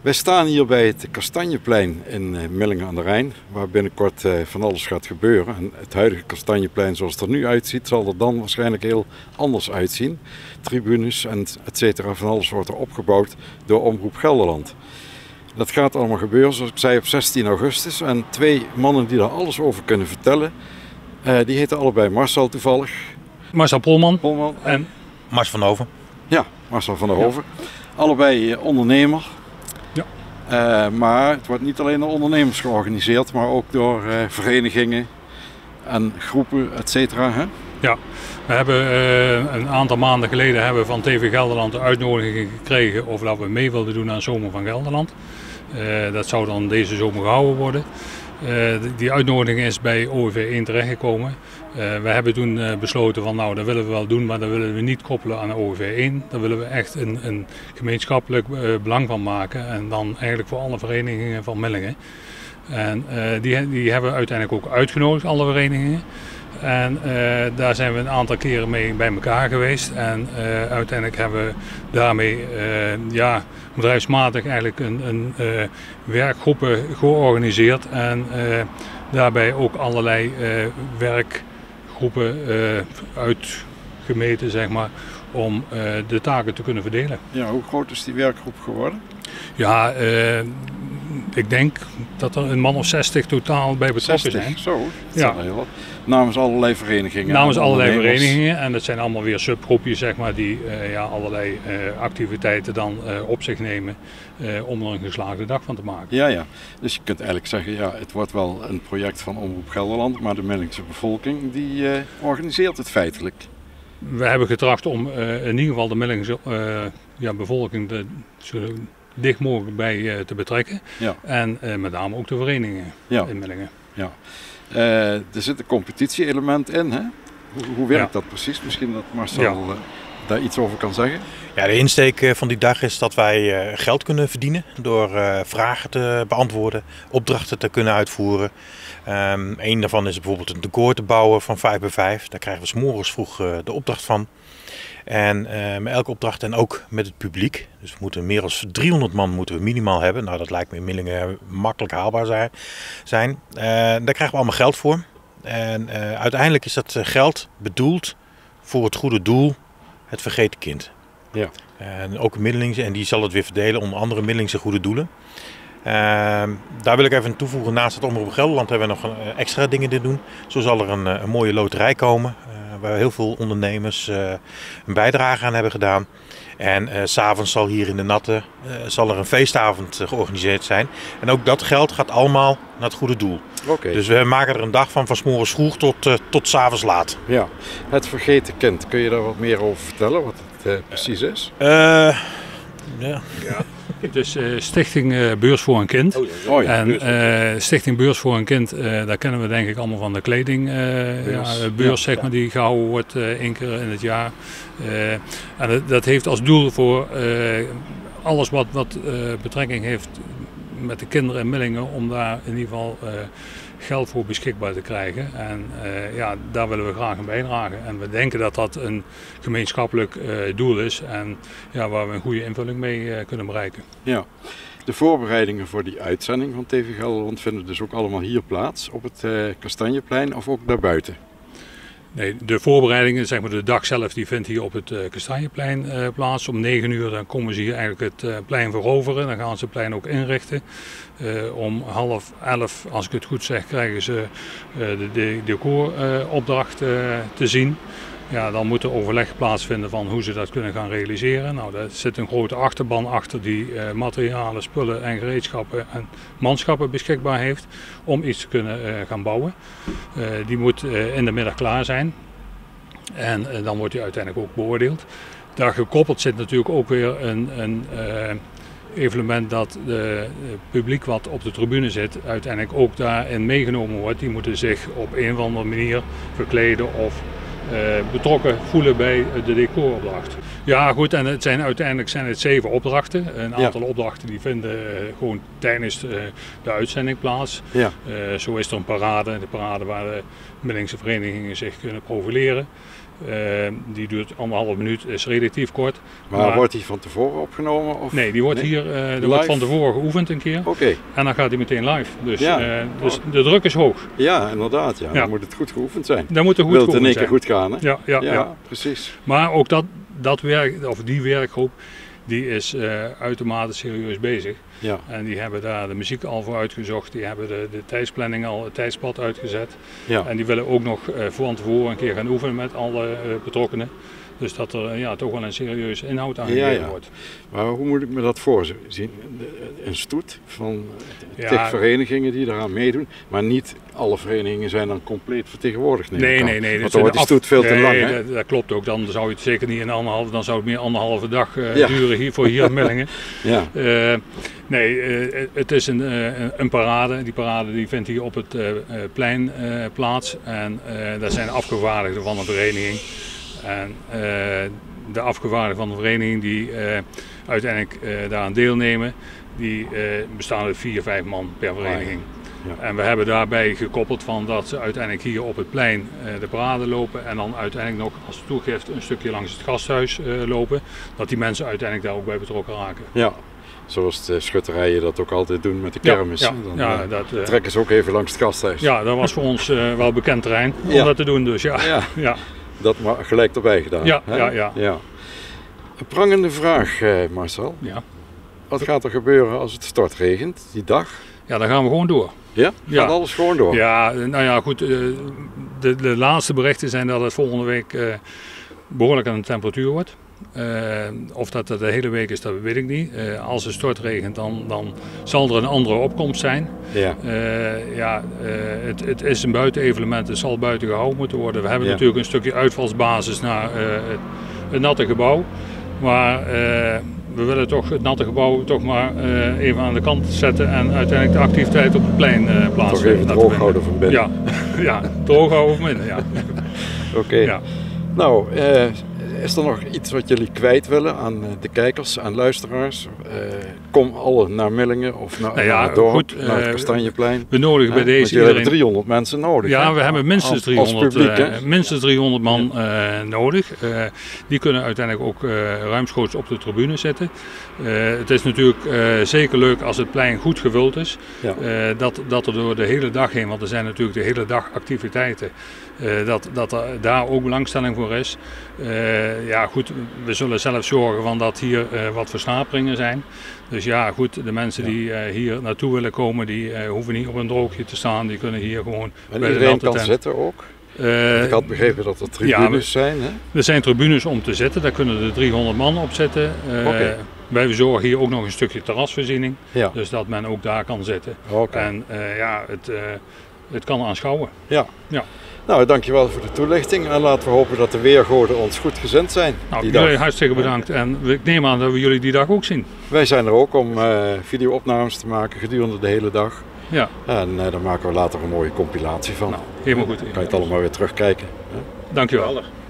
Wij staan hier bij het Kastanjeplein in Millingen aan de Rijn, waar binnenkort van alles gaat gebeuren. En het huidige Kastanjeplein zoals het er nu uitziet, zal er dan waarschijnlijk heel anders uitzien. Tribunes en et cetera, van alles wordt er opgebouwd door Omroep Gelderland. Dat gaat allemaal gebeuren, zoals ik zei, op 16 augustus. En twee mannen die daar alles over kunnen vertellen, die heten allebei Marcel toevallig. Marcel Polman. En Marcel van den Hoven. Ja, Marcel van den Hoven. Ja. Allebei ondernemer. Maar het wordt niet alleen door ondernemers georganiseerd, maar ook door verenigingen en groepen, et cetera. Hè? Ja, we hebben een aantal maanden geleden van TV Gelderland de uitnodiging gekregen of dat we mee wilden doen aan Zomer van Gelderland. Dat zou dan deze zomer gehouden worden. Die uitnodiging is bij OV1 terechtgekomen. We hebben toen besloten van nou, dat willen we wel doen, maar dat willen we niet koppelen aan OV1. Daar willen we echt een gemeenschappelijk belang van maken en dan eigenlijk voor alle verenigingen van Millingen. En die hebben we uiteindelijk ook uitgenodigd, alle verenigingen. En daar zijn we een aantal keren mee bij elkaar geweest en uiteindelijk hebben we daarmee bedrijfsmatig eigenlijk een werkgroepen georganiseerd en daarbij ook allerlei werkgroepen uitgemeten, zeg maar, om de taken te kunnen verdelen. Ja, hoe groot is die werkgroep geworden? Ja, ik denk dat er een man of 60 totaal bij betrokken zijn. Zo, dat ja. Is heel wat. Namens allerlei verenigingen. Namens allerlei verenigingen en dat zijn allemaal weer subgroepjes, zeg maar, die allerlei activiteiten dan op zich nemen om er een geslaagde dag van te maken. Ja, ja. Dus je kunt eigenlijk zeggen, ja, het wordt wel een project van Omroep Gelderland, maar de Millingse bevolking die organiseert het feitelijk. We hebben getracht om in ieder geval de Millingse bevolking te dicht mogelijk bij te betrekken. Ja. En met name ook de verenigingen in Millingen. Ja. Er zit een competitie-element in, hè? Hoe werkt dat precies? Misschien dat Marcel daar iets over kan zeggen. Ja, de insteek van die dag is dat wij geld kunnen verdienen door vragen te beantwoorden, opdrachten te kunnen uitvoeren. Een daarvan is bijvoorbeeld een decor te bouwen van 5x5. Daar krijgen we 's morgens vroeg de opdracht van. En met elke opdracht en ook met het publiek. Dus we moeten meer dan 300 man moeten we minimaal hebben. Nou, dat lijkt me in Millingen makkelijk haalbaar zijn. Daar krijgen we allemaal geld voor. En uiteindelijk is dat geld bedoeld voor het goede doel, het vergeten kind. Ja. En ook Middelingse, en die zal het weer verdelen onder andere Middelingse goede doelen. Daar wil ik even toevoegen, naast het Omroep Gelderland hebben we nog extra dingen te doen. Zo zal er een mooie loterij komen, waar heel veel ondernemers een bijdrage aan hebben gedaan. En 's avonds zal hier in de Natte zal er een feestavond georganiseerd zijn. En ook dat geld gaat allemaal naar het goede doel. Okay. Dus we maken er een dag van 's morgens vroeg tot 's avonds laat. Ja, het vergeten kind. Kun je daar wat meer over vertellen, wat het precies is? Het is Stichting Beurs voor een Kind. Oh ja, en Stichting Beurs voor een Kind, daar kennen we denk ik allemaal van de kledingbeurs, zeg maar, die gehouden wordt één keer in het jaar. En dat heeft als doel voor alles wat betrekking heeft met de kinderen in Millingen, om daar in ieder geval geld voor beschikbaar te krijgen. En daar willen we graag aan bijdragen. En we denken dat dat een gemeenschappelijk doel is en waar we een goede invulling mee kunnen bereiken. Ja. De voorbereidingen voor die uitzending van TV Gelderland vinden dus ook allemaal hier plaats, op het Kastanjeplein of ook daarbuiten? Nee, de voorbereidingen, zeg maar de dag zelf, die vindt hier op het Kastanjeplein plaats. Om 9 uur dan komen ze hier eigenlijk het plein veroveren. Dan gaan ze het plein ook inrichten. Om 10:30, als ik het goed zeg, krijgen ze de decoropdracht te zien. Ja, dan moet er overleg plaatsvinden van hoe ze dat kunnen gaan realiseren. Nou, daar zit een grote achterban achter die materialen, spullen en gereedschappen en manschappen beschikbaar heeft om iets te kunnen gaan bouwen. Die moet in de middag klaar zijn en dan wordt die uiteindelijk ook beoordeeld. Daar gekoppeld zit natuurlijk ook weer een evenement dat het publiek wat op de tribune zit uiteindelijk ook daarin meegenomen wordt. Die moeten zich op een of andere manier verkleden of betrokken voelen bij de decoropdracht. Ja goed, en het zijn, uiteindelijk zijn het 7 opdrachten. Een aantal opdrachten die vinden gewoon tijdens de uitzending plaats. Ja. Zo is er een parade waar de Millingse verenigingen zich kunnen profileren. Die duurt 1,5 minuut, is relatief kort. Maar wordt die van tevoren opgenomen? Of? Nee, die wordt wordt van tevoren geoefend een keer. Okay. En dan gaat die meteen live. Dus, dus de druk is hoog. Ja, inderdaad. Ja. Ja. Dan moet het goed geoefend zijn. Dan moet het goed geoefend zijn. Wil het in één keer goed gaan, hè? Ja, ja, ja, ja, precies. Maar ook dat werk, of die werkgroep, die is uitermate serieus bezig. Ja. En die hebben daar de muziek al voor uitgezocht, die hebben de tijdsplanning al, het tijdspad uitgezet. Ja. En die willen ook nog van tevoren een keer gaan oefenen met alle betrokkenen. Dus dat er toch wel een serieus inhoud aan gegeven wordt. Maar hoe moet ik me dat voorzien? Een stoet van tig verenigingen die eraan meedoen, maar niet alle verenigingen zijn dan compleet vertegenwoordigd. Nee. Want dan wordt die stoet veel te lang. Nee, dat klopt ook. Dan zou het zeker niet dan zou het meer 1,5 dag duren hier in Millingen. Ja. Het is een parade. Die parade vindt hier op het plein plaats. En daar zijn afgevaardigden van een vereniging. En de afgevaardigden van de vereniging die uiteindelijk daaraan deelnemen, die bestaan uit 4-5 man per vereniging. Ja. En we hebben daarbij gekoppeld van dat ze uiteindelijk hier op het plein de parade lopen en dan uiteindelijk nog als toegift een stukje langs het gasthuis lopen. Dat die mensen uiteindelijk daar ook bij betrokken raken. Ja. Zoals de schutterijen dat ook altijd doen met de kermis. Ja, ja. Dan trekken ze ook even langs het gasthuis. Ja, dat was voor ons wel bekend terrein om dat te doen. Dus ja. Dat maar gelijk erbij gedaan. Ja. Een prangende vraag, Marcel. Ja. Wat gaat er gebeuren als het stortregent die dag? Ja, dan gaan we gewoon door. Ja? Gaat alles gewoon door? Ja, nou ja, goed. De laatste berichten zijn dat het volgende week behoorlijk aan de temperatuur wordt. Of dat het de hele week is, dat weet ik niet. Als het stortregent, dan zal er een andere opkomst zijn. Ja. Het is een buitenevenement, het zal buiten gehouden moeten worden. We hebben natuurlijk een stukje uitvalsbasis naar het natte gebouw. Maar we willen toch het natte gebouw even aan de kant zetten en uiteindelijk de activiteit op het plein plaatsen. Toch even droog houden van binnen. Ja, droog houden van binnen, ja. Oké. Ja. Nou, is er nog iets wat jullie kwijt willen aan de kijkers, aan luisteraars? Kom alle naar Millingen of naar het dorp, naar het Kastanjeplein. We nodigen bij deze iedereen. Hebben 300 mensen nodig. Ja, we hebben minstens 300 man nodig. Die kunnen uiteindelijk ook ruimschoots op de tribune zitten. Het is natuurlijk zeker leuk als het plein goed gevuld is. Ja. Dat er door de hele dag heen, want er zijn natuurlijk de hele dag activiteiten, dat er daar ook belangstelling voor is. We zullen zelf zorgen van dat hier wat versnaperingen zijn. Dus de mensen die hier naartoe willen komen, die hoeven niet op een droogje te staan. Die kunnen hier gewoon bij iedereen kan zitten ook? Ik had begrepen dat er tribunes zijn, hè? Er zijn tribunes om te zitten, daar kunnen er 300 man op zitten. Wij verzorgen hier ook nog een stukje terrasvoorziening, dus dat men ook daar kan zitten. Okay. En het kan aanschouwen. Ja. Nou, dankjewel voor de toelichting en laten we hopen dat de weergoden ons goed gezind zijn. Nou, jullie hartstikke bedankt en ik neem aan dat we jullie die dag ook zien. Wij zijn er ook om video-opnames te maken gedurende de hele dag. Ja. En daar maken we later een mooie compilatie van. Nou, helemaal goed. Dan kan je het allemaal weer terugkijken. Dankjewel.